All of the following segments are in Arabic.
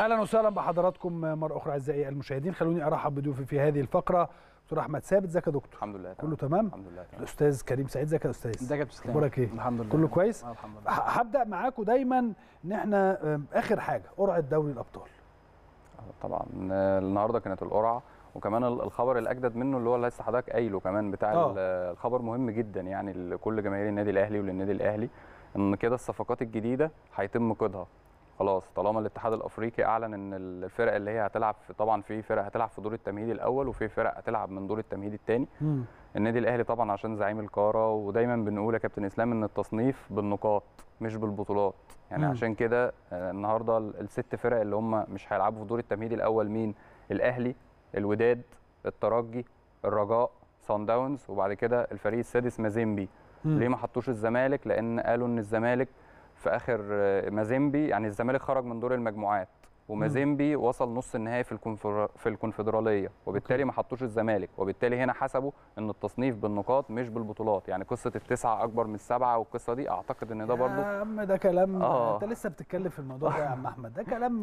اهلا وسهلا بحضراتكم مره اخرى اعزائي المشاهدين. خلوني ارحب بضيوفي في هذه الفقره، دكتور احمد ثابت. ازيك يا دكتور؟ الحمد لله كله تمام. الحمد لله تمام. الاستاذ كريم سعيد. ازيك يا استاذ؟ ازيك يا استاذ؟ اخبارك ايه؟ الحمد لله كله كويس. هبدا معاكم دايما ان احنا اخر حاجه قرعه دوري الابطال. طبعا النهارده كانت القرعه، وكمان الخبر الاجدد منه اللي هو اللي لسه حضرتك قايله كمان بتاع الخبر مهم جدا يعني لكل جماهير النادي الاهلي وللنادي الاهلي، ان كده الصفقات الجديده هيتم قيدها خلاص طالما الاتحاد الافريقي اعلن ان الفرق اللي هي هتلعب طبعا في فرق هتلعب في دور التمهيدي الاول وفي فرق هتلعب من دور التمهيدي الثاني. النادي الاهلي طبعا عشان زعيم القاره، ودايما بنقول يا كابتن اسلام ان التصنيف بالنقاط مش بالبطولات يعني. عشان كده النهارده الست فرق اللي هم مش هيلعبوا في دور التمهيدي الاول مين؟ الاهلي، الوداد، الترجي، الرجاء، سان داونز، وبعد كده الفريق السادس مازيمبي. ليه ما حطوش الزمالك؟ لان قالوا ان الزمالك في اخر مازيمبي يعني الزمالك خرج من دور المجموعات ومازيمبي وصل نص النهائي في الكونفدراليه، وبالتالي ما حطوش الزمالك، وبالتالي هنا حسبوا ان التصنيف بالنقاط مش بالبطولات. يعني قصه التسعه اكبر من السبعه والقصه دي اعتقد ان ده برضه يا عم ده كلام انت لسه بتتكلم في الموضوع ده يا عم احمد. ده كلام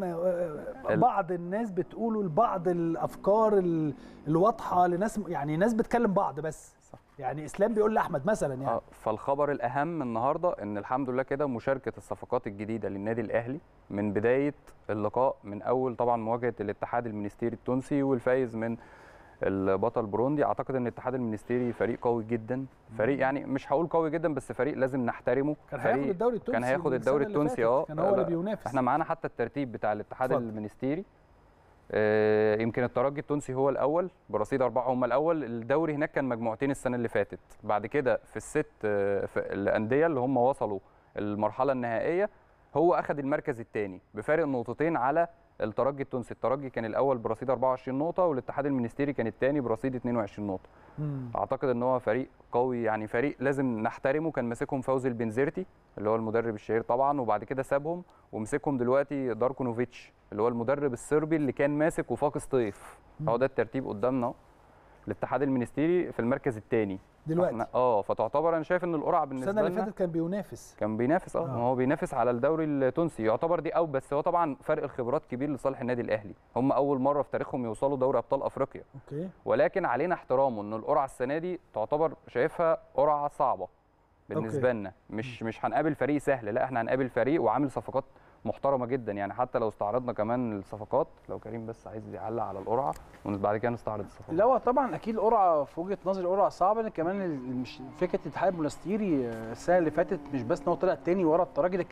بعض الناس بتقوله لبعض الافكار الواضحه لناس يعني ناس بتكلم بعض بس صح. يعني اسلام بيقول لاحمد مثلا يعني فالخبر الاهم النهارده ان الحمد لله كده مشاركه الصفقات الجديده للنادي الاهلي من بدايه اللقاء، من اول طبعا مواجهه الاتحاد المنستيري التونسي والفايز من البطل بروندي. اعتقد ان الاتحاد المنستيري فريق قوي جدا، فريق يعني مش هقول قوي جدا بس فريق لازم نحترمه. كان هياخد الدوري التونسي، كان هو اللي بينافس. احنا معانا حتى الترتيب بتاع الاتحاد المنستيري، يمكن الترجي التونسي هو الاول برصيد 4، هم الاول. الدوري هناك كان مجموعتين السنه اللي فاتت. بعد كده في الست الانديه اللي هم وصلوا المرحله النهائيه هو اخذ المركز الثاني بفارق نقطتين على الترجي التونسي. الترجي كان الاول برصيد 24 نقطه والاتحاد المنستيري كان الثاني برصيد 22 نقطه. اعتقد ان هو فريق قوي يعني فريق لازم نحترمه. كان ماسكهم فوز البنزرتي اللي هو المدرب الشهير طبعا، وبعد كده سابهم ومسكهم دلوقتي داركونوفيتش اللي هو المدرب الصربي اللي كان ماسك وفاقس طيف. هو ده الترتيب قدامنا، الاتحاد المنستيري في المركز الثاني دلوقتي. فتعتبر انا شايف ان القرعه بالنسبه لنا السنه اللي فاتت كان بينافس هو بينافس على الدوري التونسي يعتبر دي، او بس هو طبعا فرق الخبرات كبير لصالح النادي الاهلي. هم اول مره في تاريخهم يوصلوا دوري ابطال افريقيا، ولكن علينا احترامه ان القرعه السنه دي تعتبر شايفها قرعه صعبه بالنسبه لنا. مش هنقابل فريق سهل، لا احنا هنقابل فريق وعامل صفقات محترمه جدا. يعني حتى لو استعرضنا كمان الصفقات، لو كريم بس عايز يعلق على القرعه وبعد كده نستعرض الصفقات. لا هو طبعا اكيد القرعه في وجهه نظري قرعه صعبه. كمان مش فكره الاتحاد المنستيري السنه اللي فاتت مش بس ان هو طلع تاني ورا الترجي، ده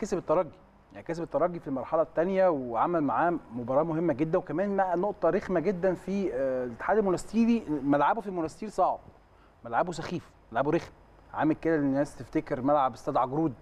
كسب الترجي في المرحله الثانيه وعمل معاه مباراه مهمه جدا. وكمان مع نقطه رخمه جدا في الاتحاد المنستيري، ملعبه في المنستير صعب، ملعبه سخيف، ملعبه رخم، عامل كده الناس تفتكر ملعب استاد عجرود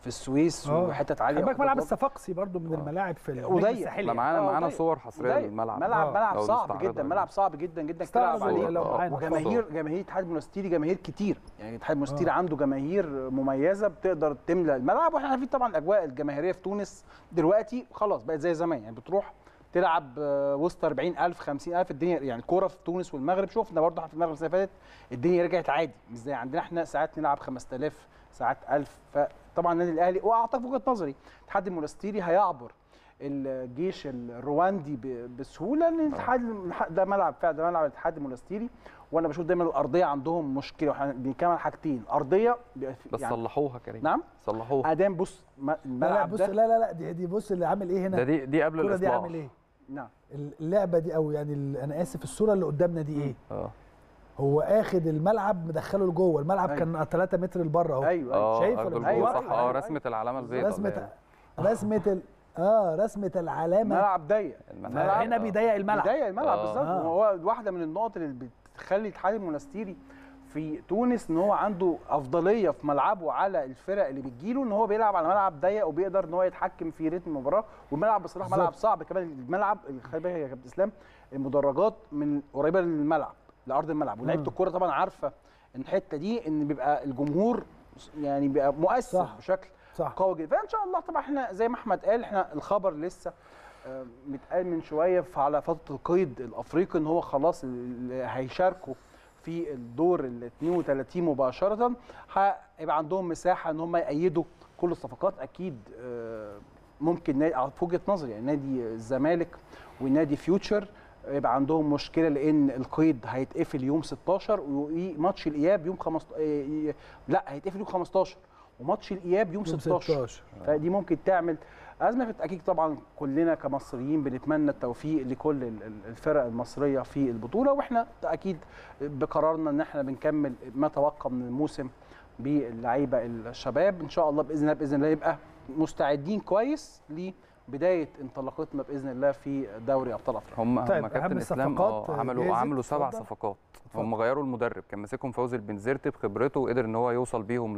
في السويس وحتت عاليه. خلي بالك ملعب الصفاقسي برضو من الملاعب في الساحليه. معانا صور حصريه للملعب. ملعب صعب جدا، ملعب صعب جدا جدا تلعب عليه. وجماهير الاتحاد المنستيري جماهير كتير، يعني الاتحاد المنستيري عنده جماهير مميزه بتقدر تملى الملعب. واحنا عارفين طبعا الاجواء الجماهيريه في تونس دلوقتي خلاص بقت زي زمان، يعني بتروح تلعب وسط 40,000 50,000 الدنيا. يعني الكوره في تونس والمغرب شفنا برضو في المغرب السنه اللي فاتت الدنيا رجعت عادي، مش زي عندنا احنا ساعات نلعب 5000 ساعات 1000. طبعا النادي الاهلي واعتقد وجهه نظري الاتحاد المنستيري هيعبر الجيش الرواندي بسهوله، لان ده ملعب فعلا، ده ملعب الاتحاد المنستيري. وانا بشوف دايما الارضيه عندهم مشكله، واحنا بنتكلم على حاجتين. ارضيه بس يعني صلحوها كريم. نعم صلحوها ادم. بص الملعب ده لا دي بص اللي عامل ايه هنا، دي قبل الاصلاح دي عامل ايه. نعم اللعبه دي او يعني انا اسف الصوره اللي قدامنا دي ايه. هو اخد الملعب مدخله لجوه الملعب. كان 3 متر لبره اهو. ايوه شايف ولا؟ ايوه صح. رسمه العلامه البيضاء، رسمه العلامه. ملعب ضيق، الملعب هنا بيضيق الملعب، بالظبط. هو واحده من النقط اللي بتخلي الاتحاد المنستيري في تونس ان هو عنده افضليه في ملعبه على الفرق اللي بتجيله، ان هو بيلعب على ملعب ضيق وبيقدر ان هو يتحكم في رتم المباراه. والملعب بصراحه ملعب صعب. كمان الملعب خلي بالك يا كابتن اسلام المدرجات من قريبه للملعب لارض الملعب، ولعيبه الكوره طبعا عارفه ان الحته دي ان بيبقى الجمهور يعني بيبقى مؤثر بشكل قوي جدا. فان شاء الله طبعا احنا زي ما احمد قال احنا الخبر لسه متقال من شويه على فتره القيد الافريقي ان هو خلاص هيشاركوا في الدور ال 32 مباشره. هيبقى عندهم مساحه ان هم يأيدوا كل الصفقات. اكيد ممكن في وجهه نظري يعني نادي الزمالك ونادي فيوتشر يبقى عندهم مشكله، لان القيد هيتقفل يوم 16 وماتش الاياب يوم 15، لا هيتقفل يوم 15 وماتش الاياب يوم 16. فدي ممكن تعمل ازمه. اكيد طبعا كلنا كمصريين بنتمنى التوفيق لكل الفرق المصريه في البطوله، واحنا اكيد بقرارنا ان احنا بنكمل ما تبقى من الموسم باللعيبه الشباب ان شاء الله باذن الله يبقى مستعدين كويس لبدايه انطلاقتنا باذن الله في دوري ابطال افريقيا. هم كابتن اسلام عملوا 7 صفقات. هم غيروا المدرب، كان ماسكهم فوزي البنزرتي بخبرته وقدر ان هو يوصل بيهم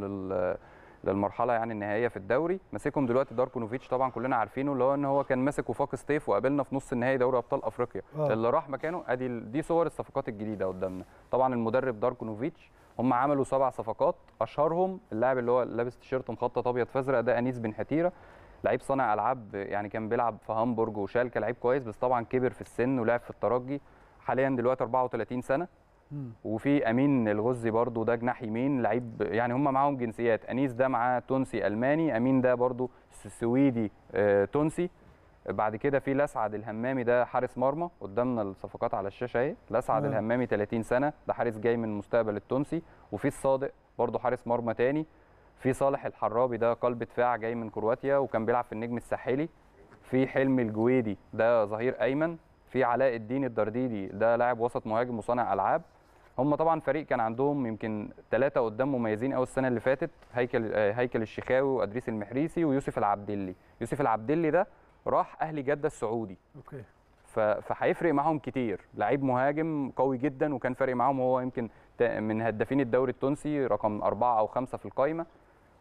للمرحله يعني النهائيه في الدوري. ماسكهم دلوقتي داركونوفيتش، طبعا كلنا عارفينه اللي هو ان هو كان ماسك وفاق سطيف وقابلنا في نص النهائي دوري ابطال افريقيا، اللي راح مكانه. ادي دي صور الصفقات الجديده قدامنا. طبعا المدرب داركونوفيتش. هم عملوا 7 صفقات، اشهرهم اللاعب اللي هو لابس تيشيرت مخطط ابيض فازرق ده، أنيس بن حتيره، لعيب صانع العاب، يعني كان بيلعب في هامبورج وشالكه، لعيب كويس بس طبعا كبر في السن ولعب في الترجي، حاليا دلوقتي 34 سنه. وفي امين الغزي برده، ده جناح يمين، لعيب يعني هم معاهم جنسيات، أنيس ده معاه تونسي الماني، امين ده برده سويدي تونسي. بعد كده في سعد الهمامي، ده حارس مرمى، قدامنا الصفقات على الشاشه اهي. سعد الهمامي 30 سنه، ده حارس جاي من المستقبل التونسي. وفي الصادق برضه حارس مرمى تاني. في صالح الحرابي، ده قلب دفاع جاي من كرواتيا وكان بيلعب في النجم الساحلي. في حلم الجويدي، ده ظهير ايمن. في علاء الدين الدرديدي، ده لاعب وسط مهاجم وصانع العاب. هم طبعا فريق كان عندهم يمكن 3 قدام مميزين قوي السنه اللي فاتت، هيكل الشيخاوي وادريس المحريسي ويوسف العبدلي. يوسف العبدلي ده راح اهلي جده السعودي، اوكي، فهيفرق معاهم كتير. لعيب مهاجم قوي جدا وكان فارق معاهم، هو يمكن من هدافين الدوري التونسي رقم 4 أو 5 في القايمه.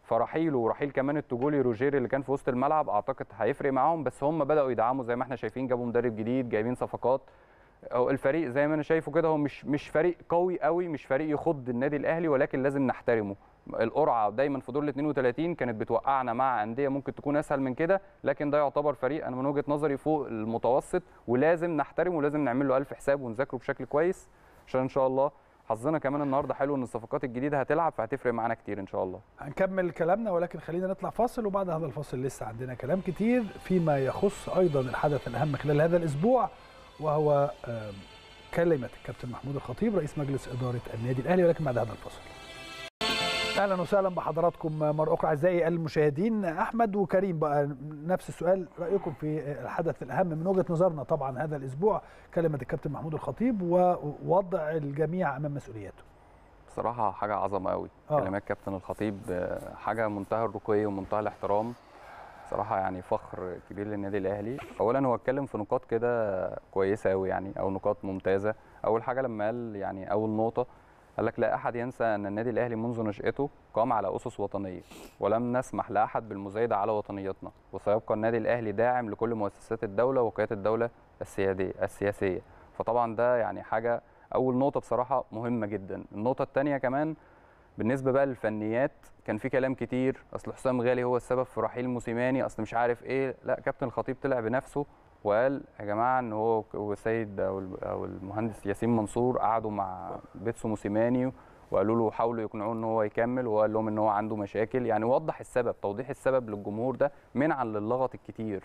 فرحيله ورحيل كمان التجولي روجيري اللي كان في وسط الملعب اعتقد هيفرق معاهم. بس هم بداوا يدعموا زي ما احنا شايفين، جابوا مدرب جديد، جايبين صفقات. الفريق زي ما انا شايفه كده هو مش فريق قوي قوي، مش فريق يخض النادي الاهلي، ولكن لازم نحترمه. القرعه دايما في دور ال 32 كانت بتوقعنا مع انديه ممكن تكون اسهل من كده، لكن ده يعتبر فريق انا من وجهه نظري فوق المتوسط، ولازم نحترمه ولازم نعمل له 1000 حساب ونذاكره بشكل كويس، عشان ان شاء الله حظنا كمان النهارده حلو ان الصفقات الجديده هتلعب، فهتفرق معانا كتير ان شاء الله. هنكمل كلامنا ولكن خلينا نطلع فاصل، وبعد هذا الفاصل لسه عندنا كلام كتير فيما يخص ايضا الحدث الاهم خلال هذا الاسبوع، وهو كلمه الكابتن محمود الخطيب رئيس مجلس اداره النادي الاهلي، ولكن بعد هذا الفاصل. اهلا وسهلا بحضراتكم مره اخرى اعزائي المشاهدين. احمد وكريم بقى نفس السؤال، رايكم في الحدث الاهم من وجهه نظرنا طبعا هذا الاسبوع، كلمه الكابتن محمود الخطيب ووضع الجميع امام مسؤولياته. بصراحه حاجه عظمه قوي، كلمات كابتن الخطيب حاجه منتهى الرقي ومنتهى الاحترام. صراحه يعني فخر كبير للنادي الاهلي. اولا هو اتكلم في نقاط كده كويسه قوي يعني، او نقاط ممتازه. اول حاجه لما قال يعني اول نقطه قال لك لا أحد ينسى أن النادي الأهلي منذ نشأته قام على أسس وطنية، ولم نسمح لأحد بالمزايدة على وطنيتنا، وسيبقى النادي الأهلي داعم لكل مؤسسات الدولة وقيادات الدولة السياسية. فطبعا ده يعني حاجة، أول نقطة بصراحة مهمة جدا. النقطة الثانية كمان بالنسبة بقى للفنيات، كان في كلام كتير، أصل حسام غالي هو السبب في رحيل موسيماني، أصل مش عارف إيه. لا، كابتن الخطيب طلع بنفسه وقال يا جماعه ان هو والسيد او المهندس ياسين منصور قعدوا مع بيتسو موسيماني وقالوا له حاولوا يقنعوه ان هو يكمل، وقال لهم ان هو عنده مشاكل. يعني وضح السبب، توضيح السبب للجمهور ده منعا للغط الكتير.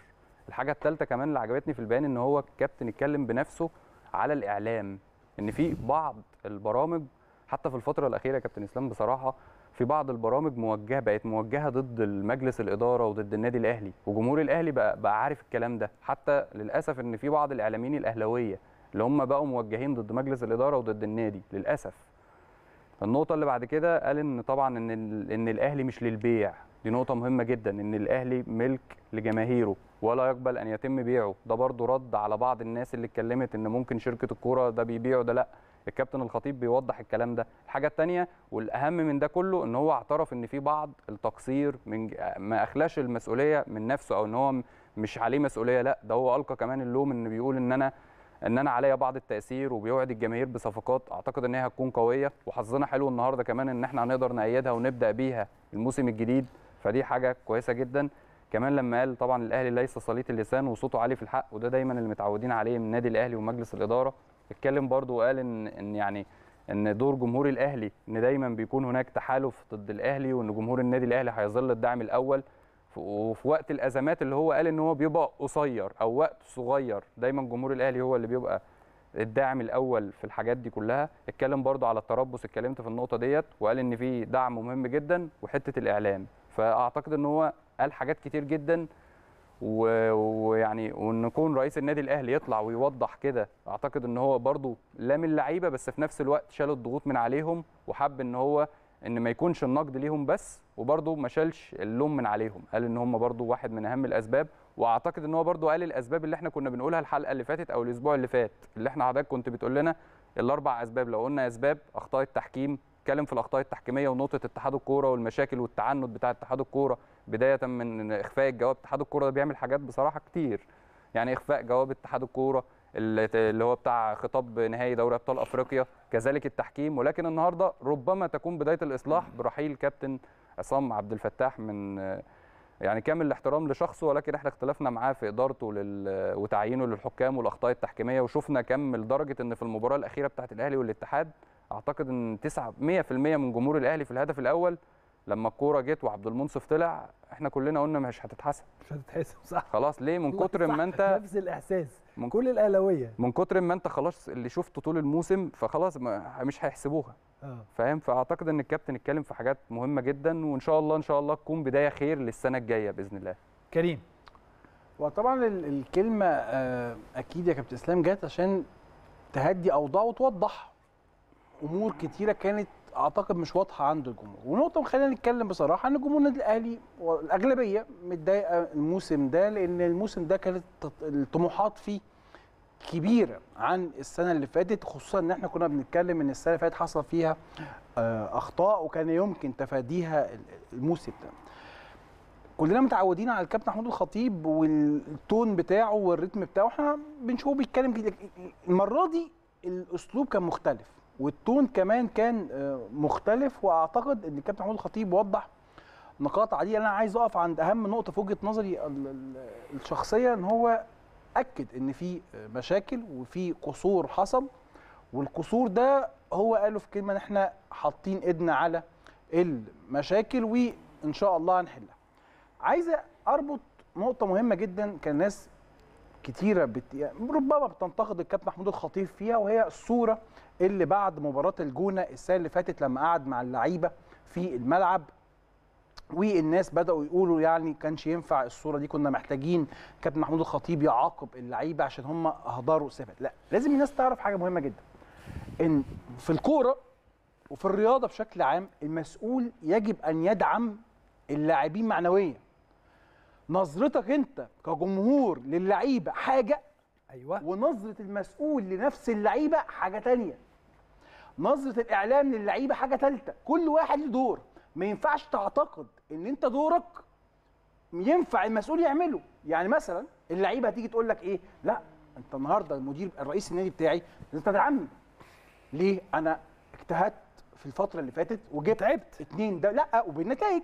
الحاجه الثالثه كمان اللي عجبتني في البيان ان هو الكابتن اتكلم بنفسه على الاعلام، ان في بعض البرامج حتى في الفتره الاخيره يا كابتن اسلام بصراحه في بعض البرامج بقت موجهه ضد المجلس الاداره وضد النادي الاهلي، وجمهور الاهلي بقى عارف الكلام ده. حتى للاسف ان في بعض الاعلاميين الاهلاويه اللي هم بقوا موجهين ضد مجلس الاداره وضد النادي للاسف. النقطه اللي بعد كده قال ان طبعا ان الاهلي مش للبيع، دي نقطه مهمه جدا، ان الاهلي ملك لجماهيره ولا يقبل ان يتم بيعه. ده برضو رد على بعض الناس اللي اتكلمت ان ممكن شركه الكوره ده بيبيعوا ده، لا، الكابتن الخطيب بيوضح الكلام ده. الحاجه الثانيه والاهم من ده كله ان هو اعترف ان في بعض التقصير، من ما اخلاش المسؤوليه من نفسه، او ان هو مش عليه مسؤوليه، لا ده هو القى كمان اللوم، ان بيقول ان انا عليا بعض التاثير، وبيوعد الجماهير بصفقات اعتقد ان هي هتكون قويه، وحظنا حلو النهارده كمان ان احنا هنقدر نأيدها ونبدا بيها الموسم الجديد، فدي حاجه كويسه جدا. كمان لما قال طبعا الاهلي ليس صليت اللسان وصوته عالي في الحق، وده دايما اللي متعودين عليه من النادي الاهلي ومجلس الاداره. اتكلم برضو وقال ان دور جمهور الاهلي ان دايما بيكون هناك تحالف ضد الاهلي، وان جمهور النادي الاهلي هيظل الدعم الاول. وفي وقت الازمات اللي هو قال ان هو بيبقى قصير او وقت صغير، دايما جمهور الاهلي هو اللي بيبقى الداعم الاول في الحاجات دي كلها. اتكلم برضو على التربص، اتكلمت في النقطه ديت وقال ان في دعم مهم جدا وحته الاعلام. فاعتقد ان هو قال حاجات كتير جدا، ويعني وان يكون رئيس النادي الاهلي يطلع ويوضح كده، اعتقد ان هو برضو لام اللعيبه بس في نفس الوقت شال الضغوط من عليهم، وحب ان هو ان ما يكونش النقد ليهم بس، وبرضو ما شالش اللوم من عليهم، قال ان هم برضو واحد من اهم الاسباب. واعتقد ان هو برضو قال الاسباب اللي احنا كنا بنقولها الحلقه اللي فاتت او الاسبوع اللي فات، اللي احنا حضرتك كنت بتقول لنا الاربع اسباب. لو قلنا اسباب اخطاء التحكيم، اتكلم في الاخطاء التحكيميه ونقطه اتحاد الكوره والمشاكل والتعنت بتاع اتحاد الكوره، بدايه من اخفاء الجواب. اتحاد الكوره ده بيعمل حاجات بصراحه كتير، يعني اخفاء جواب اتحاد الكوره اللي هو بتاع خطاب نهائي دوري ابطال افريقيا، كذلك التحكيم. ولكن النهارده ربما تكون بدايه الاصلاح برحيل كابتن عصام عبد الفتاح، من يعني كامل الاحترام لشخصه، ولكن احنا اختلفنا معاه في ادارته وتعيينه للحكام والاخطاء التحكيميه، وشفنا كم لدرجه ان في المباراه الاخيره بتاعه الاهلي والاتحاد اعتقد ان 100% من جمهور الاهلي في الهدف الاول لما الكوره جت وعبد المنصف طلع، احنا كلنا قلنا مش هتتحسب، مش هتتحسب، صح؟ خلاص ليه؟ من كتر ما انت نفس الاحساس من كل الاهلاويه، من كتر ما انت خلاص اللي شفته طول الموسم، فخلاص مش هيحسبوها، فاهم؟ فاعتقد ان الكابتن اتكلم في حاجات مهمه جدا، وان شاء الله ان شاء الله تكون بدايه خير للسنه الجايه باذن الله. كريم، وطبعا الكلمه اكيد يا كابتن اسلام جت عشان تهدي اوضاع وتوضح امور كتيره كانت اعتقد مش واضحه عند الجمهور. ونقطه خلينا نتكلم بصراحه ان جمهور النادي الاهلي الاغلبيه متضايقه الموسم ده، لان الموسم ده كانت الطموحات فيه كبيره عن السنه اللي فاتت، خصوصا ان احنا كنا بنتكلم ان السنه اللي فاتت حصل فيها اخطاء وكان يمكن تفاديها الموسم ده. كلنا متعودين على الكابتن محمود الخطيب والتون بتاعه والريتم بتاعه، احنا بنشوفه بيتكلم. المره دي الاسلوب كان مختلف والتون كمان كان مختلف، واعتقد ان الكابتن محمود الخطيب وضح نقاط عديده. انا عايز اقف عند اهم نقطه في وجهه نظري الشخصيه، ان هو اكد ان في مشاكل وفي قصور حصل، والقصور ده هو قاله في كلمه ان احنا حاطين ايدنا على المشاكل وان شاء الله هنحلها. عايز اربط نقطه مهمه جدا كان ناس كتيره ربما بتنتقد الكابتن محمود الخطيب فيها، وهي الصوره اللي بعد مباراه الجونه السنه اللي فاتت لما قعد مع اللعيبه في الملعب، والناس بداوا يقولوا يعني كانش ينفع الصوره دي، كنا محتاجين كابتن محمود الخطيب يعاقب اللعيبه عشان هم اهدروا صفات. لا، لازم الناس تعرف حاجه مهمه جدا، ان في الكوره وفي الرياضه بشكل عام المسؤول يجب ان يدعم اللاعبين معنويا. نظرتك انت كجمهور للعيبه حاجه، ايوه، ونظره المسؤول لنفس اللعيبه حاجه ثانيه، نظره الاعلام للعيبه حاجه ثالثه، كل واحد له دور. ما ينفعش تعتقد ان انت دورك ينفع المسؤول يعمله. يعني مثلا اللعيبه هتيجي تقول لك ايه؟ لا انت النهارده المدير الرئيس النادي بتاعي انت تدعمني ليه؟ انا اجتهدت في الفتره اللي فاتت وجبت تعبت 2 ده، لا وبالنتائج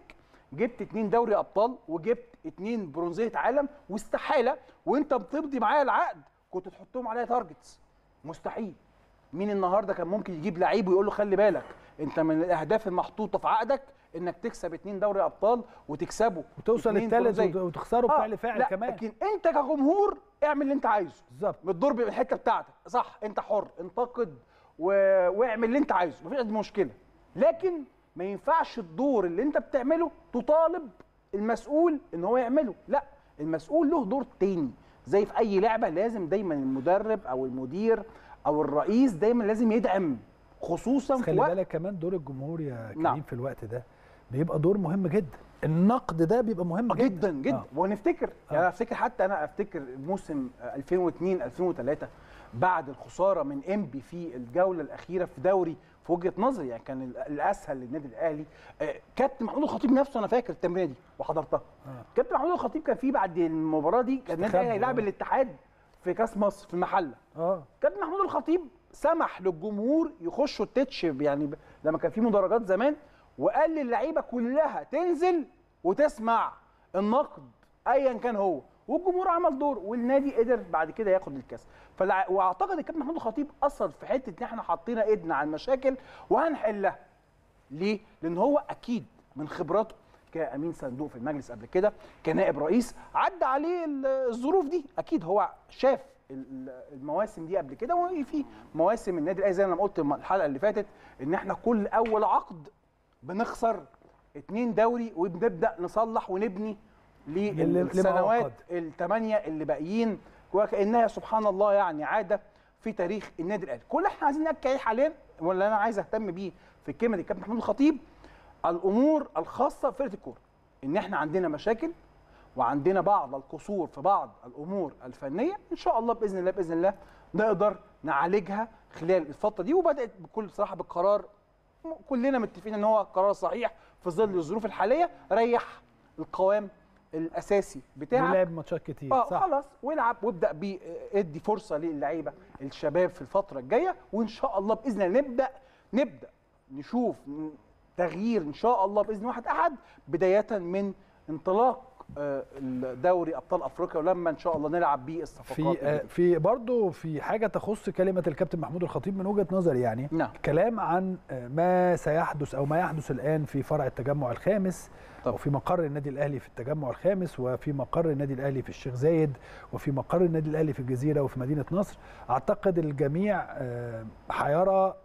جبت 2 دوري ابطال وجبت 2 برونزيه عالم، واستحاله وانت بتمضي معايا العقد كنت تحطهم عليا تارجتس. مستحيل. مين النهارده كان ممكن يجيب لعيب ويقول له خلي بالك انت من الاهداف المحطوطه في عقدك انك تكسب 2 دوري ابطال وتكسبه وتوصل للثالث وتخسره بفعل فاعل كمان، لكن انت كجمهور اعمل اللي انت عايزه بالظبط من الدور بالحته بتاعتك، صح؟ انت حر، انتقد واعمل اللي انت عايزه، مفيش مشكله، لكن ما ينفعش الدور اللي انت بتعمله تطالب المسؤول ان هو يعمله. لا، المسؤول له دور تاني زي في اي لعبه. لازم دايما المدرب او المدير او الرئيس دايما لازم يدعم، خصوصا في خلي بالك كمان دور الجمهور يا كريم. نعم. في الوقت ده بيبقى دور مهم جدا، النقد ده بيبقى مهم جدا جدا. ونفتكر يعني افتكر حتى انا افتكر موسم 2002 2003 بعد الخساره من انبي في الجوله الاخيره في دوري، في وجهه نظري يعني كان الاسهل للنادي الاهلي. كابتن محمود الخطيب نفسه انا فاكر التمرينه دي وحضرتها. كابتن محمود الخطيب كان في بعد المباراه دي كان النادي الاهلي هيلاعب الاتحاد في كاس مصر في المحله. كابتن محمود الخطيب سمح للجمهور يخشوا التتش، يعني لما كان في مدرجات زمان، وقال للعيبه كلها تنزل وتسمع النقد ايا كان هو، والجمهور عمل دور والنادي قدر بعد كده ياخد الكاس. واعتقد الكابتن محمود الخطيب اثر في حته ان احنا حطينا ايدنا على المشاكل وهنحلها. ليه؟ لان هو اكيد من خبراته كأمين صندوق في المجلس قبل كده، كنائب رئيس، عدى عليه الظروف دي، اكيد هو شاف المواسم دي قبل كده. وفي مواسم النادي الاهلي زي ما انا قلت الحلقه اللي فاتت ان احنا كل اول عقد بنخسر 2 دوري وبنبدا نصلح ونبني للسنوات ال8 اللي باقيين، وكانها سبحان الله يعني عاده في تاريخ النادي الاهلي. كل احنا عايزين نحكي حاليا، ولا انا عايز اهتم بيه في الكلمه دي كابتن محمود الخطيب، الامور الخاصه بفرقه الكوره، ان احنا عندنا مشاكل وعندنا بعض القصور في بعض الامور الفنيه، ان شاء الله باذن الله باذن الله نقدر نعالجها خلال الفتره دي. وبدات بكل صراحه بالقرار، كلنا متفقين ان هو قرار صحيح في ظل الظروف الحاليه، ريح القوام الاساسي بتاعك ولعب ماتشات كتير، صح، خلاص والعب وابدا بيه، ادي فرصه للعيبه الشباب في الفتره الجايه، وان شاء الله باذن الله نبدا نشوف تغيير ان شاء الله باذن 1 أحد، بدايه من انطلاق دوري ابطال افريقيا، ولما ان شاء الله نلعب بيه الصفقات. في برضه في حاجه تخص كلمه الكابتن محمود الخطيب من وجهه نظري، يعني نعم. كلام عن ما سيحدث او ما يحدث الان في فرع التجمع الخامس، وفي مقر النادي الاهلي في التجمع الخامس، وفي مقر النادي الاهلي في الشيخ زايد، وفي مقر النادي الاهلي في الجزيره، وفي مدينه نصر. اعتقد الجميع هيرى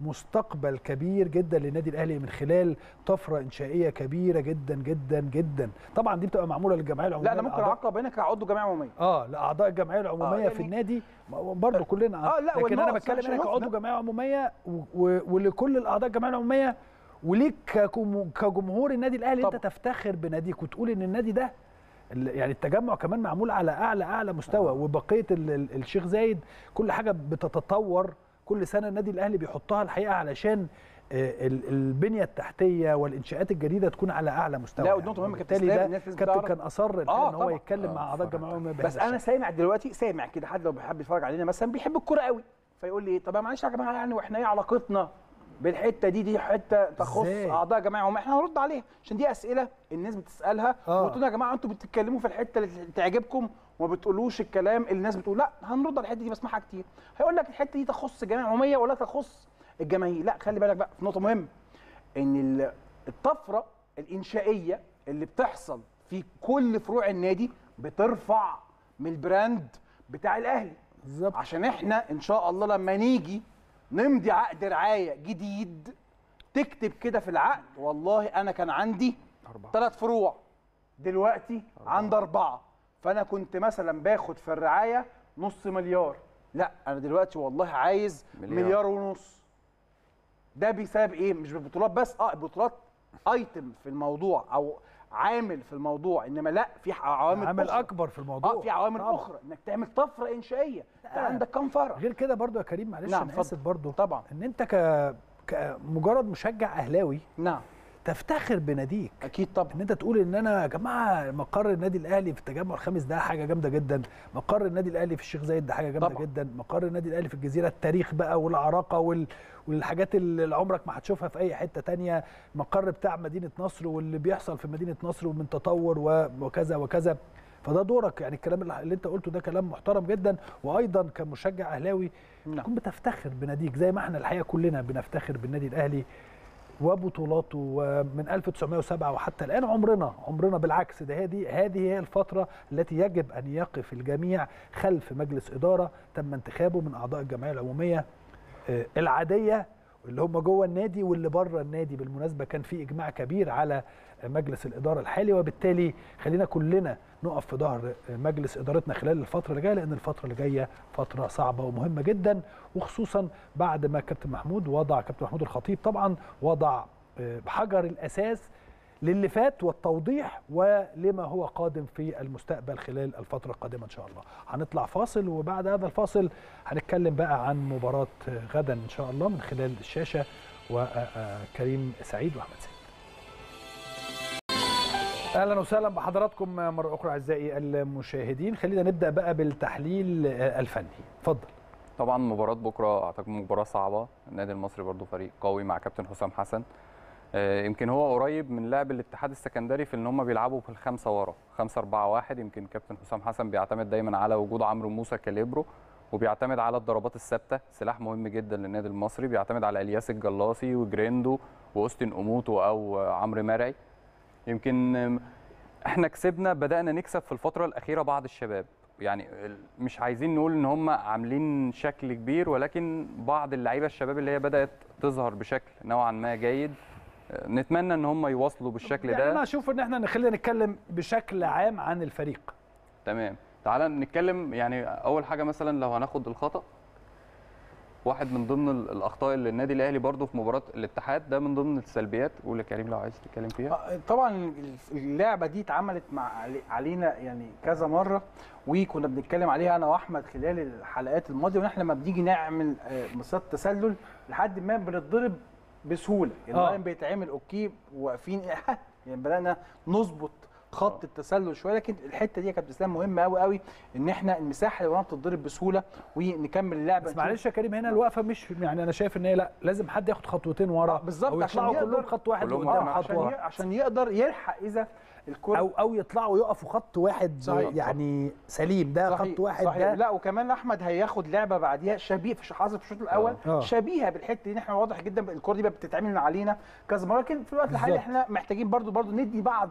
مستقبل كبير جدا للنادي الاهلي من خلال طفره انشائيه كبيره جدا جدا جدا. طبعا دي بتبقى معموله للجمعيه العموميه. لا انا ممكن اعقب هنا كعضو جمعيه عموميه، لاعضاء الجمعيه العموميه يعني في النادي برضه كلنا، لكن انا بتكلم هنا كعضو جمعيه عموميه ولكل الاعضاء الجمعيه العموميه، وليك كجمهور النادي الاهلي طبعا. انت تفتخر بناديك وتقول ان النادي ده يعني التجمع كمان معمول على اعلى مستوى، وبقيه الشيخ زايد كل حاجه بتتطور كل سنه، النادي الاهلي بيحطها الحقيقه علشان البنيه التحتيه والانشاءات الجديده تكون على اعلى مستوى. لا ودنيته مهمه كابتن سلام، الكابتن كان اصر ان هو يتكلم مع اعضاء الجمعيه. بس انا سامع دلوقتي، سامع كده حد لو بيحب يتفرج علينا مثلا بيحب الكوره قوي، فيقول لي طب معلش يا جماعه، يعني واحنا ايه علاقتنا بالحته دي حته تخص اعضاء جمعيه عموميه؟ احنا هنرد عليها عشان دي اسئله الناس بتسالها، وتقول يا جماعه انتوا بتتكلموا في الحته اللي تعجبكم وما بتقولوش الكلام اللي الناس بتقول. لا هنرد على الحته دي، بسمعها كتير، هيقول لك الحته دي تخص الجمعيه العموميه ولا تخص الجماهير. لا خلي بالك بقى في نقطه مهمه، ان الطفره الانشائيه اللي بتحصل في كل فروع النادي بترفع من البراند بتاع الاهلي بالظبط، عشان احنا ان شاء الله لما نيجي نمضي عقد رعايه جديد تكتب كده في العقد والله انا كان عندي 3 فروع دلوقتي عندي 4، فانا كنت مثلا باخد في الرعايه نص مليار، لا انا دلوقتي والله عايز 1.5 مليار. ده بسبب ايه؟ مش بالبطولات بس، البطولات ايتم في الموضوع او عامل في الموضوع، انما لا في عوامل اكبر في الموضوع، في عوامل اخرى انك تعمل طفره انشائيه. انت عندك كام فرع غير كده برضو يا كريم؟ معلش انا اسف برضو طبعا ان انت كمجرد مشجع اهلاوي نعم تفتخر بناديك اكيد طبعا، ان انت تقول ان انا يا جماعه مقر النادي الاهلي في التجمع الخامس ده حاجه جامده جدا، مقر النادي الاهلي في الشيخ زايد ده حاجه جامده طبعا. جدا، مقر النادي الاهلي في الجزيره، التاريخ بقى والعراقه والحاجات اللي عمرك ما هتشوفها في اي حته ثانيه، مقر بتاع مدينه نصر واللي بيحصل في مدينه نصر ومن تطور وكذا وكذا. فده دورك، يعني الكلام اللي انت قلته ده كلام محترم جدا، وايضا كمشجع اهلاوي تكون بتفتخر بناديك زي ما احنا الحقيقه كلنا بنفتخر بالنادي الاهلي وبطولاته من 1907 وحتى الآن. عمرنا بالعكس، ده هذه هي الفترة التي يجب أن يقف الجميع خلف مجلس إدارة تم انتخابه من أعضاء الجمعية العمومية العادية اللي هم جوه النادي واللي بره النادي. بالمناسبة كان في إجماع كبير على مجلس الإدارة الحالي، وبالتالي خلينا كلنا نقف في ظهر مجلس إدارتنا خلال الفترة اللي جاية، لأن الفترة اللي جاية فترة صعبة ومهمة جدا، وخصوصا بعد ما كابتن محمود الخطيب طبعا وضع حجر الأساس للي فات والتوضيح ولما هو قادم في المستقبل خلال الفترة القادمة إن شاء الله. هنطلع فاصل، وبعد هذا الفاصل هنتكلم بقى عن مباراة غدا إن شاء الله من خلال الشاشة وكريم سعيد وأحمد سعيد. اهلا وسهلا بحضراتكم مره اخرى اعزائي المشاهدين. خلينا نبدا بقى بالتحليل الفني، اتفضل. طبعا مباراه بكره اعتقد مباراه صعبه، النادي المصري برضو فريق قوي مع كابتن حسام حسن، يمكن هو قريب من لعب الاتحاد السكندري في ان هم بيلعبوا في الخمسه ورا 5-4-1. يمكن كابتن حسام حسن بيعتمد دايما على وجود عمرو موسى كاليبرو، وبيعتمد على الضربات الثابته، سلاح مهم جدا للنادي المصري، بيعتمد على الياس الجلاصي وجريندو واوستن اوموتو او عمرو مرعي. يمكن احنا كسبنا، بدأنا نكسب في الفترة الأخيرة بعض الشباب، يعني مش عايزين نقول ان هم عاملين شكل كبير، ولكن بعض اللعيبة الشباب اللي هي بدأت تظهر بشكل نوعا ما جيد، نتمنى ان هم يواصلوا بالشكل يعني ده. انا اشوف ان احنا خلينا نتكلم بشكل عام عن الفريق. تمام، تعالى نتكلم. يعني اول حاجة مثلا لو هناخد الخطأ، واحد من ضمن الاخطاء اللي النادي الاهلي برضه في مباراه الاتحاد، ده من ضمن السلبيات. قول يا كريم لو عايز تتكلم فيها. طبعا اللعبه دي اتعملت علينا يعني كذا مره، وكنا بنتكلم عليها انا واحمد خلال الحلقات الماضيه، ونحن لما بنيجي نعمل مصيدة تسلل لحد ما بنتضرب بسهوله، يعني بيتعمل اوكي واقفين، يعني بدانا نظبط خط التسلل شويه. لكن الحته دي يا كابتن اسلام مهمه قوي قوي، ان احنا المساحه اللي ورانا بتتضرب بسهوله ونكمل اللعبه. بس معلش يا كريم، هنا الوقفه مش يعني انا شايف ان هي لا، لازم حد ياخد خطوتين ورا بالظبط، عشان يطلعوا كلهم خط واحد قدام، عشان يقدر يلحق اذا الكره او يطلعوا يقفوا خط واحد. صحيح. يعني سليم ده صحيح. خط واحد صحيح. ده لا، وكمان احمد هياخد لعبه بعديها شبيه في حصلت في الشوط الاول شبيهه بالحته دي، ان احنا واضح جدا الكره دي بتتعمل علينا كذا مره. لكن في الوقت الحالي احنا محتاجين برضو ندي بعض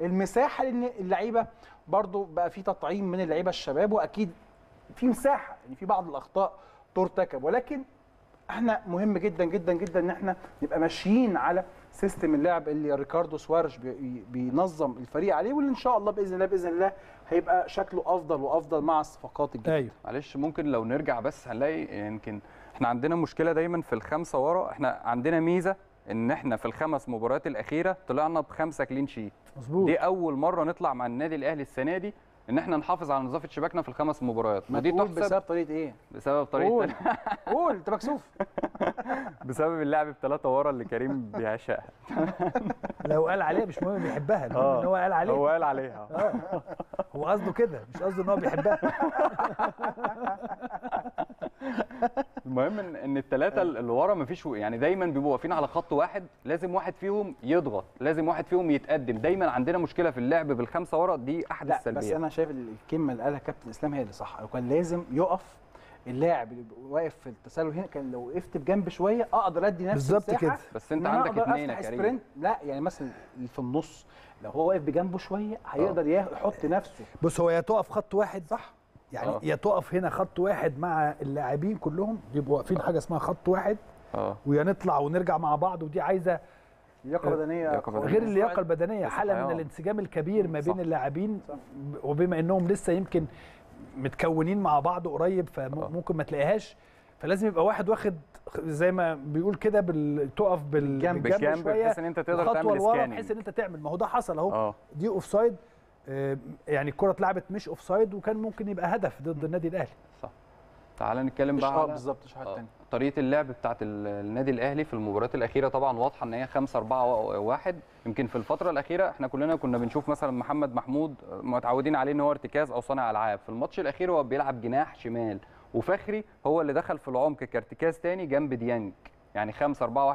المساحه، لان اللعيبه برضو بقى في تطعيم من اللعيبه الشباب، واكيد في مساحه يعني في بعض الاخطاء ترتكب، ولكن احنا مهم جدا جدا جدا ان احنا نبقى ماشيين على سيستم اللعب اللي ريكاردو سوارش بينظم الفريق عليه، واللي ان شاء الله باذن الله هيبقى شكله افضل وافضل مع الصفقات الجديده. أيوه. معلش ممكن لو نرجع بس هنلاقي يمكن احنا عندنا مشكله دايما في الخمسه ورا، احنا عندنا ميزه ان احنا في الخمس مباريات الاخيره طلعنا ب5 كلين شيت. مظبوط. دي اول مره نطلع مع النادي الاهلي السنه دي ان احنا نحافظ على نظافه شباكنا في الخمس مباريات. ما دي تحسب بسبب طريقه ايه؟ بسبب طريقه قول انت مكسوف. بسبب اللعب ب3 ورا اللي كريم بيعشقها. لو قال عليها مش مهم بيحبها، المهم ان هو قال عليها. هو قال عليها هو قصده كده، مش قصده ان هو بيحبها. المهم ان الثلاثه اللي ورا مفيش، يعني دايما بيبقوا واقفين على خط واحد، لازم واحد فيهم يضغط، لازم واحد فيهم يتقدم. دايما عندنا مشكله في اللعب بالخمسه ورا، دي احد السلبيات. بس انا شايف الكلمه اللي قالها كابتن اسلام هي اللي صح، وكان لازم يقف اللاعب اللي واقف في التسلل هنا. كان لو وقفت بجنب شويه اقدر ادي نفسي مساحه بالظبط كده. بس انت عندك اثنين يا كريم، لا يعني مثلا في النص لو هو واقف بجنبه شويه هيقدر يحط نفسه. بص هو يا تقف خط واحد صح، يعني يا تقف هنا خط واحد مع اللاعبين كلهم يبقوا واقفين حاجه اسمها خط واحد، ويا نطلع ونرجع مع بعض، ودي عايزه لياقه بدنيه غير اللياقه البدنيه، حاله من الانسجام الكبير ما بين اللاعبين، وبما انهم لسه يمكن متكونين مع بعض قريب فممكن ما تلاقيهاش، فلازم يبقى واحد واخد زي ما بيقول كده تقف بالجنب شويه بحيث ان انت تقدر تعمل سكاننج، بحيث ان انت تعمل. ما هو ده حصل اهو، دي اوف سايد، يعني الكرة اتلعبت مش اوف سايد، وكان ممكن يبقى هدف ضد النادي الاهلي. صح. تعالى نتكلم بقى على بالظبط طريقه اللعب بتاعه النادي الاهلي في المباريات الاخيره. طبعا واضحه ان هي 5-4-1. يمكن في الفتره الاخيره احنا كلنا كنا بنشوف مثلا محمد محمود متعودين عليه ان هو ارتكاز او صانع العاب، في الماتش الاخير هو بيلعب جناح شمال، وفخري هو اللي دخل في العمق كارتكاز تاني جنب ديانج. يعني 5-4-1،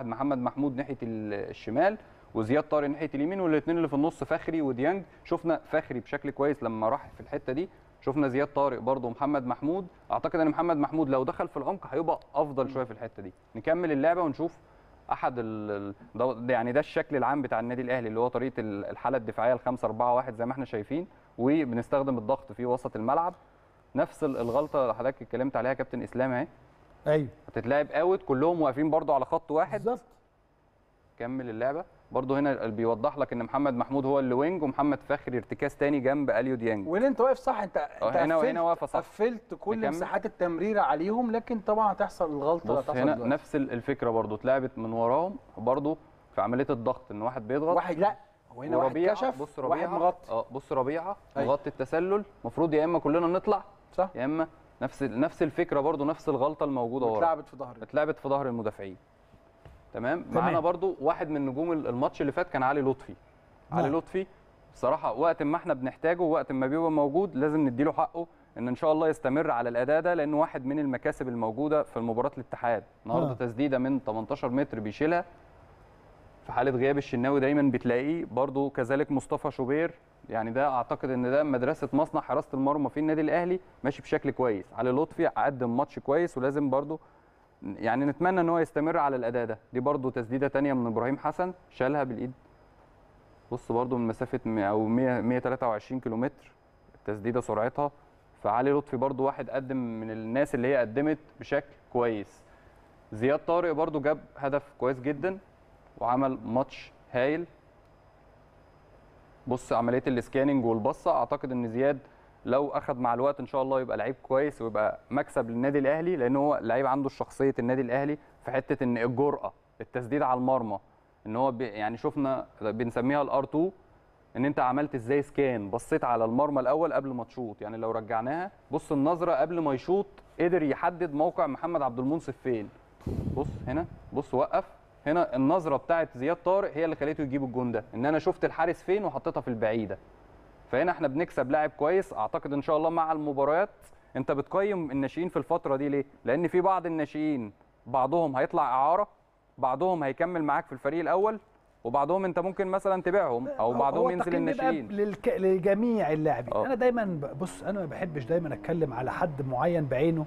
محمد محمود ناحيه الشمال وزياد طارق ناحيه اليمين، والاثنين اللي في النص فخري وديانج. شفنا فخري بشكل كويس لما راح في الحته دي، شفنا زياد طارق برضه ومحمد محمود. اعتقد ان محمد محمود لو دخل في العمق هيبقى افضل شويه في الحته دي. نكمل اللعبه ونشوف احد يعني ده الشكل العام بتاع النادي الاهلي، اللي هو طريقه الحاله الدفاعيه 5-4-1 زي ما احنا شايفين، وبنستخدم الضغط في وسط الملعب. نفس الغلطه اللي حضرتك اتكلمت عليها كابتن اسلام اهي. ايوه. هتتلعب اوت، كلهم واقفين برضه على خط واحد. بالظبط. كمل اللعبه. برضه هنا بيوضح لك ان محمد محمود هو اللي وينج، ومحمد فخري ارتكاز تاني جنب اليو ديانج. وين انت واقف صح، انت هنا واقفه صح، قفلت كل مساحات التمرير عليهم، لكن طبعا هتحصل الغلطه. بص هنا دلوقتي نفس الفكره برضه، اتلعبت من وراهم برضه في عمليه الضغط، ان واحد بيضغط، واحد لا، وهنا واحد كشف، بص ربيعه مغطي. بص ربيعه مغطي التسلل، المفروض يا اما كلنا نطلع صح، يا اما نفس الفكره برضه، نفس الغلطه الموجوده ورا، اتلعبت في ظهر المدافعين. تمام. معانا برضو واحد من نجوم الماتش اللي فات كان علي لطفي. علي لطفي بصراحه وقت ما احنا بنحتاجه، وقت ما بيبقى موجود لازم نديله حقه، ان شاء الله يستمر على الاداء ده، لانه واحد من المكاسب الموجوده في مباراه الاتحاد. النهارده تسديده من 18 متر بيشيلها في حاله غياب الشناوي، دايما بتلاقيه برضو كذلك مصطفى شوبير. يعني ده اعتقد ان ده مدرسه مصنع حراسه المرمى في النادي الاهلي، ماشي بشكل كويس. علي لطفي قدم ماتش كويس، ولازم برضو يعني نتمنى ان هو يستمر على الاداء ده. دي برضه تسديده ثانيه من ابراهيم حسن، شالها بالايد بص برضو من مسافه 123 كيلومتر التسديده سرعتها، فعلي لطفي برضو واحد قدم من الناس اللي هي قدمت بشكل كويس. زياد طارق برضو جاب هدف كويس جدا وعمل ماتش هايل. بص عمليه الاسكاننج والبصه، اعتقد ان زياد لو اخد مع الوقت ان شاء الله يبقى لعيب كويس ويبقى مكسب للنادي الاهلي، لان هو لعيب عنده شخصيه النادي الاهلي في حته ان الجرأه، التسديد على المرمى، ان هو يعني شفنا بنسميها الار 2، ان انت عملت ازاي سكان، بصيت على المرمى الاول قبل ما تشوط. يعني لو رجعناها بص النظره قبل ما يشوط قدر يحدد موقع محمد عبد المنصف فين. بص هنا، بص وقف هنا، النظره بتاعت زياد طارق هي اللي خليته يجيب الجون ده، ان انا شفت الحارس فين وحطيتها في البعيده. فهنا احنا بنكسب لاعب كويس. اعتقد ان شاء الله مع المباريات انت بتقيم الناشئين في الفتره دي ليه؟ لان في بعض الناشئين بعضهم هيطلع اعاره، بعضهم هيكمل معاك في الفريق الاول، وبعضهم انت ممكن مثلا تبيعهم، او بعضهم ينزل الناشئين. لجميع اللاعبين. انا دايما بص، انا ما بحبش دايما اتكلم على حد معين بعينه،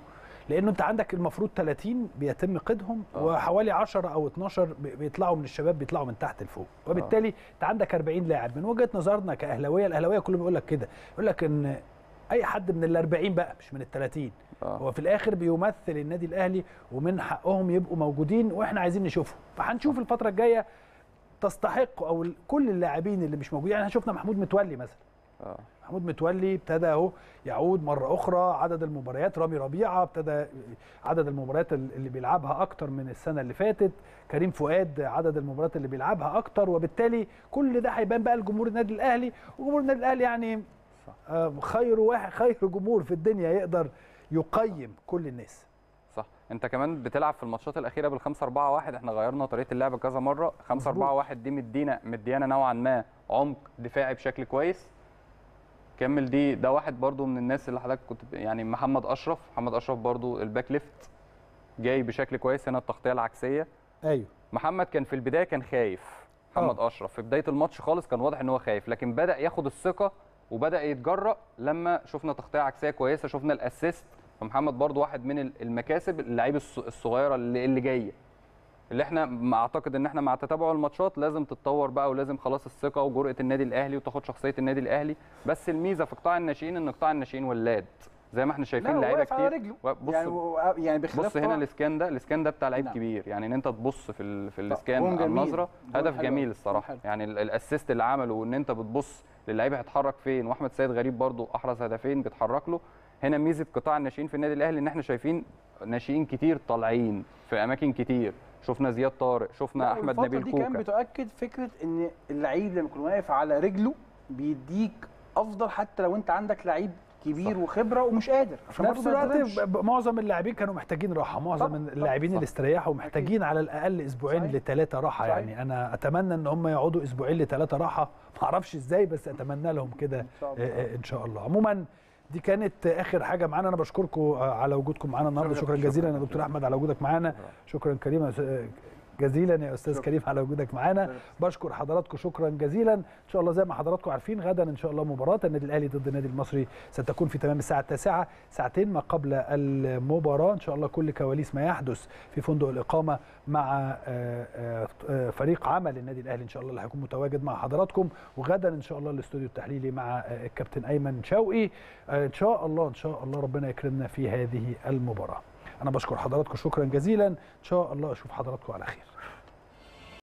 لانه انت عندك المفروض 30 بيتم قيدهم وحوالي 10 او 12 بيطلعوا من الشباب، بيطلعوا من تحت لفوق، وبالتالي انت عندك 40 لاعب. من وجهه نظرنا كاهلاويه، الاهلاويه كله بيقول لك كده، يقول لك ان اي حد من ال 40 بقى مش من ال 30 هو في الاخر بيمثل النادي الاهلي ومن حقهم يبقوا موجودين، واحنا عايزين نشوفهم. فهنشوف الفتره الجايه تستحق او كل اللاعبين اللي مش موجودين. يعني شفنا محمود متولي مثلا، محمود متولي ابتدى اهو يعود مره اخرى عدد المباريات. رامي ربيعه ابتدى عدد المباريات اللي بيلعبها اكتر من السنه اللي فاتت. كريم فؤاد عدد المباريات اللي بيلعبها اكتر، وبالتالي كل ده هيبان بقى لجمهور النادي الاهلي. وجمهور النادي الاهلي يعني خير واحد، خير جمهور في الدنيا يقدر يقيم كل الناس. صح. انت كمان بتلعب في الماتشات الاخيره بال5-4-1. احنا غيرنا طريقه اللعب كذا مره. 5-4-1 دي مديانا نوعا ما عمق دفاعي بشكل كويس. كمل دي، ده واحد برضو من الناس اللي حضرتك كنت يعني محمد اشرف برضو الباك ليفت جاي بشكل كويس. هنا التغطيه العكسيه، ايوه محمد كان في البدايه كان خايف. محمد اشرف في بدايه الماتش خالص كان واضح ان هو خايف، لكن بدا ياخد الثقه وبدا يتجرأ لما شفنا تغطيه عكسيه كويسه، شفنا الاسيست. فمحمد برضو واحد من المكاسب اللعيبه الصغيره اللي جايه، اللي احنا اعتقد ان احنا مع تتابع الماتشات لازم تتطور بقى، ولازم خلاص الثقه وجرأه النادي الاهلي وتاخد شخصيه النادي الاهلي. بس الميزه في قطاع الناشئين ان قطاع الناشئين ولاد زي ما احنا شايفين لعيبه كتير. بص يعني بص هنا الاسكان ده بتاع لعيب كبير، يعني ان انت تبص في الاسكان النظره. هدف جميل الصراحه، يعني الاسيست اللي عمله، وان انت بتبص للعيبه هتحرك فين. واحمد سيد غريب برضو احرز هدفين بيتحرك له. هنا ميزه قطاع الناشئين في النادي الاهلي ان احنا شايفين ناشئين كتير طالعين في اماكن كتير. شفنا زياد طارق، شفنا احمد نبيل كوكا. دي كان بتؤكد فكره ان اللعيب لما يكون واقف على رجله بيديك افضل، حتى لو انت عندك لعيب كبير وخبره ومش قادر. في نفس الوقت معظم اللاعبين كانوا محتاجين راحه، معظم اللاعبين اللي استريحوا محتاجين على الاقل اسبوعين ل3 راحه. يعني انا اتمنى ان هم يقعدوا اسبوعين ل3 راحه، ما اعرفش ازاي بس اتمنى لهم كده ان شاء الله. عموما دي كانت اخر حاجه معانا. انا بشكركم على وجودكم معانا النهارده. شكرا جزيلا يا دكتور احمد على وجودك معانا. شكرا كريم جزيلا يا استاذ كريم على وجودك معانا. بشكر حضراتكم شكرا جزيلا. ان شاء الله زي ما حضراتكم عارفين غدا ان شاء الله مباراه النادي الاهلي ضد النادي المصري ستكون في تمام الساعه 9، ساعتين ما قبل المباراه ان شاء الله كل كواليس ما يحدث في فندق الاقامه مع فريق عمل النادي الاهلي ان شاء الله اللي هيكون متواجد مع حضراتكم. وغدا ان شاء الله الاستوديو التحليلي مع الكابتن ايمن شوقي ان شاء الله ربنا يكرمنا في هذه المباراه. أنا بشكر حضراتكم شكرا جزيلا، إن شاء الله أشوف حضراتكم على خير.